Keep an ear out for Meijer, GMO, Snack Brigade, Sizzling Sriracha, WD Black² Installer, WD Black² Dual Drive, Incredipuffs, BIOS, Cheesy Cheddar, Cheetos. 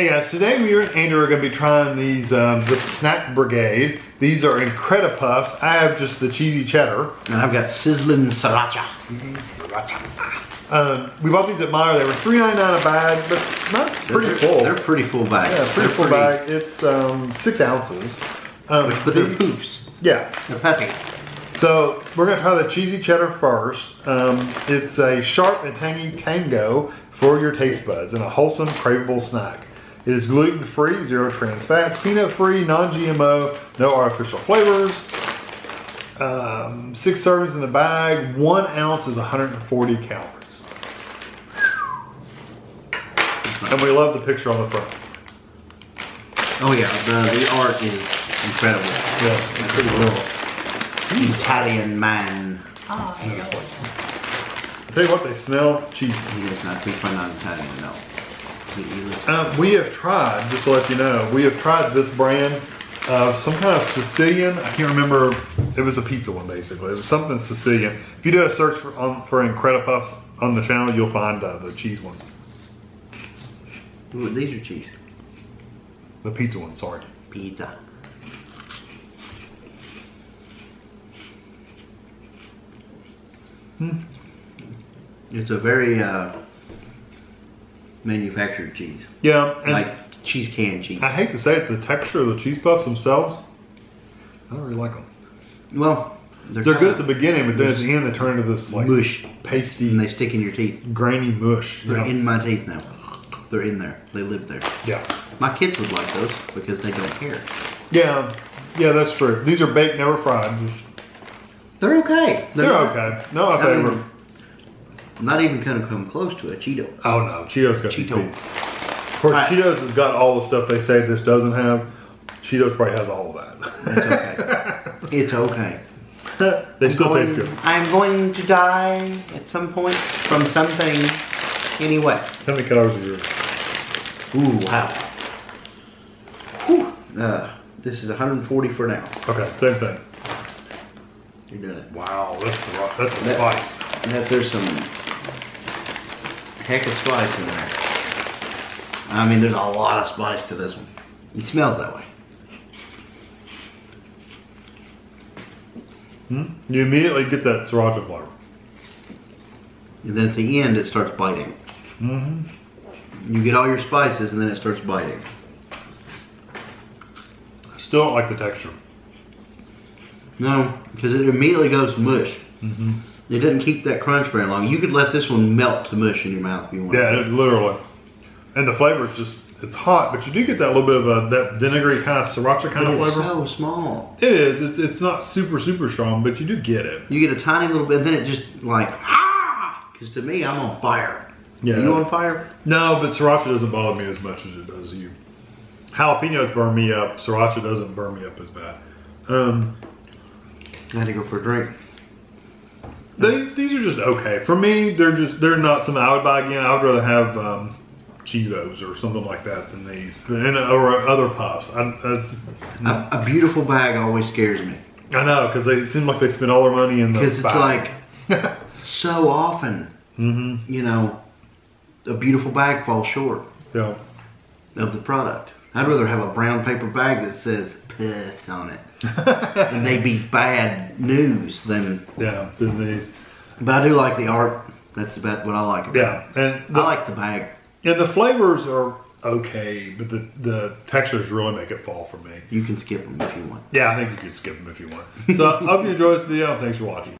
Hey guys, today we and Andrew are going to be trying these the Snack Brigade. These are Incredipuffs. I have just the Cheesy Cheddar. And I've got Sizzling Sriracha. Sizzling Sriracha. We bought these at Meijer. They were $3.99 a bag, but they're pretty full. They're pretty full bag. Yeah, pretty full bag. It's 6 ounces. But they're poofs. Yeah. They're peppery. So we're going to try the Cheesy Cheddar first. It's a sharp and tangy tango for your taste buds and a wholesome, craveable snack. It is gluten-free, zero trans fats, peanut-free, non-GMO, no artificial flavors. 6 servings in the bag. 1 ounce is 140 calories. And we love the picture on the front. Oh yeah, the art is incredible. Yeah, incredible. Italian man. Oh, I tell you what, they smell cheesy. It's not too fun on Italian, no. We have tried, just to let you know, we have tried this brand of some kind of Sicilian, I can't remember, it was a pizza one basically, it was something Sicilian. If you do a search for Incredipuffs on the channel, you'll find the cheese ones. Ooh, these are cheese. The pizza one, sorry. Pizza. Hmm. It's a very... manufactured cheese. Yeah. And like cheese can cheese. I hate to say it, the texture of the cheese puffs themselves, I don't really like them. Well, they're good at the beginning, but then at the end they turn into this like mush. Pasty. And they stick in your teeth. Grainy mush. They're in my teeth now. They're in there. They live there. Yeah. My kids would like those because they don't care. Yeah. Yeah, that's true. These are baked, never fried. They're okay. They're okay. No, I favor them. Not even gonna come close to a Cheeto. Oh no, Cheeto's got Cheeto. Of course, Cheetos has got all the stuff they say this doesn't have. Cheetos probably has all of that. It's okay. It's okay. They still taste good. I'm going to die at some point from something anyway. How many calories are yours? Ooh, wow. Whew. This is 140 for now. Okay, same thing. You're doing it. Wow, that's a slice. And that there's some heck of spice in there. I mean, there's a lot of spice to this one. It smells that way. Hmm? You immediately get that sriracha flavor. And then at the end, it starts biting. Mm-hmm. You get all your spices, and then it starts biting. I still don't like the texture. No, because it immediately goes mush. Mm-hmm. It doesn't keep that crunch very long. You could let this one melt to mush in your mouth if you want. Yeah, literally. And the flavor is just, it's hot, but you do get that little bit of that vinegary kind of sriracha kind of flavor. It's so small. It is. It's not super, super strong, but you do get it. You get a tiny little bit, and then it just like, ah! Because to me, I'm on fire. Yeah. Are you on fire? No, but sriracha doesn't bother me as much as it does you. Jalapenos burn me up. Sriracha doesn't burn me up as bad. I had to go for a drink. These are just okay. For me, they're not something I would buy again. I would rather have Cheetos or something like that than these, and or other puffs. A beautiful bag always scares me. I know, because they seem like they spend all their money in the bag. Because it's like so often, mm-hmm. you know, a beautiful bag falls short of the product. I'd rather have a brown paper bag that says Puffs on it. And they'd be bad news than these. But I do like the art. That's about what I like about it. Yeah, and I like the bag. And the flavors are okay, but the textures really make it fall for me. You can skip them if you want. Yeah, I think you can skip them if you want. So I hope you enjoy this video. Thanks for watching.